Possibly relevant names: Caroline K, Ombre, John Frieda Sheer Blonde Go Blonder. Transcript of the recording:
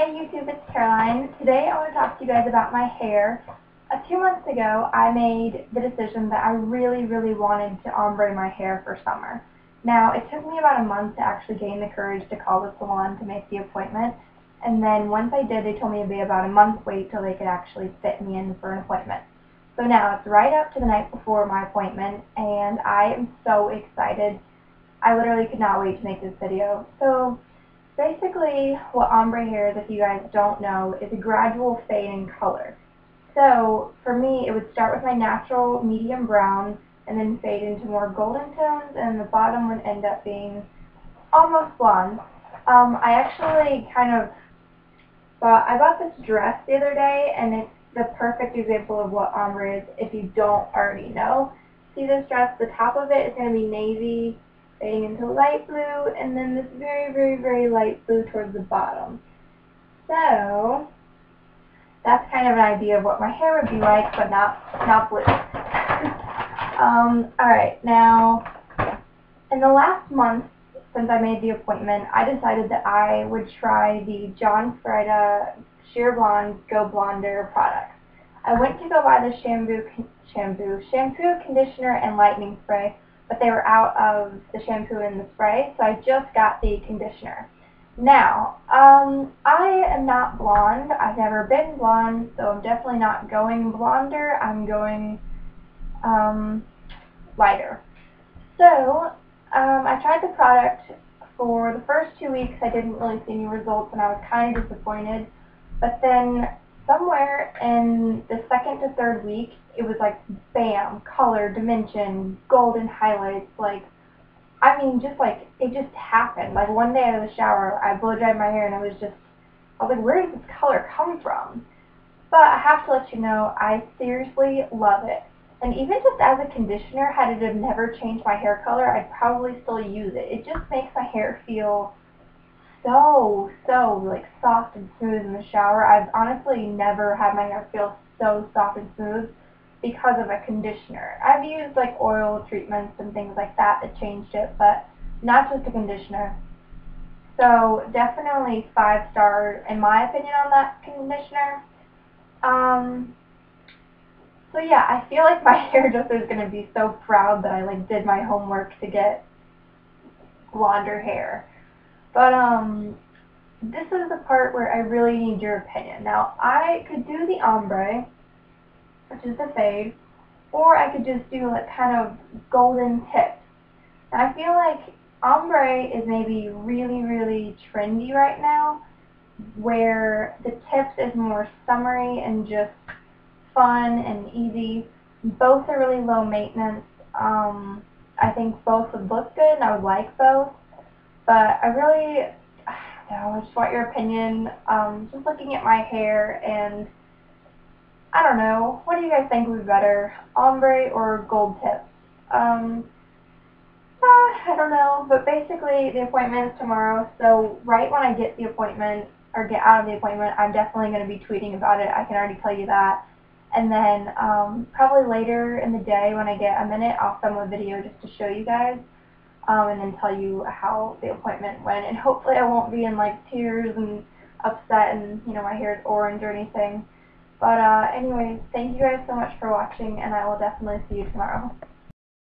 Hey YouTube, it's Caroline. Today I want to talk to you guys about my hair. 2 months ago, I made the decision that I really wanted to ombre my hair for summer. Now, it took me about a month to actually gain the courage to call the salon to make the appointment, and then once I did, they told me it'd be about a month wait till they could actually fit me in for an appointment. So now it's right up to the night before my appointment, and I am so excited. I literally could not wait to make this video. So basically, what ombre hair is, if you guys don't know, is a gradual fade in color. So for me, it would start with my natural medium brown, and then fade into more golden tones, and the bottom would end up being almost blonde. I actually kind of I bought this dress the other day, and it's the perfect example of what ombre is if you don't already know. See this dress? The top of it is going to be navy, fading into light blue, and then this very light blue towards the bottom. So that's kind of an idea of what my hair would be like, but not blue. Alright, now, in the last month since I made the appointment, I decided that I would try the John Frieda Sheer Blonde Go Blonder products. I went to go buy the shampoo, conditioner, and lightening spray, but they were out of the shampoo and the spray, so I just got the conditioner. Now, I am not blonde. I've never been blonde, so I'm definitely not going blonder. I'm going lighter. So, I tried the product for the first 2 weeks. I didn't really see any results, and I was kind of disappointed. But then, somewhere in the second to third week, it was like, bam, color, dimension, golden highlights, like, I mean, just like, it just happened. Like, one day out of the shower, I blow-dried my hair, and I was like, where does this color come from? But I have to let you know, I seriously love it. And even just as a conditioner, had it have never changed my hair color, I'd probably still use it. It just makes my hair feel so like soft and smooth in the shower. I've honestly never had my hair feel so soft and smooth because of a conditioner. I've used like oil treatments and things like that that changed it, but not just a conditioner. So definitely 5 stars in my opinion on that conditioner. So yeah, I feel like my hairdresser is going to be so proud that I like did my homework to get blonder hair. But this is the part where I really need your opinion. Now, I could do the ombre, which is the fade, or I could just do like kind of golden tips. And I feel like ombre is maybe really trendy right now, where the tips is more summery and just fun and easy. Both are really low maintenance. I think both would look good, and I would like both. But I really, I just want your opinion. Just looking at my hair, and I don't know, what do you guys think would be better, ombre or gold tips? I don't know, but basically the appointment is tomorrow, so right when I get the appointment, or get out of the appointment, I'm definitely going to be tweeting about it, I can already tell you that. And then probably later in the day when I get a minute, I'll film a video just to show you guys. And then tell you how the appointment went, and hopefully I won't be in like tears and upset and, you know, my hair is orange or anything. But anyways, thank you guys so much for watching, and I will definitely see you tomorrow.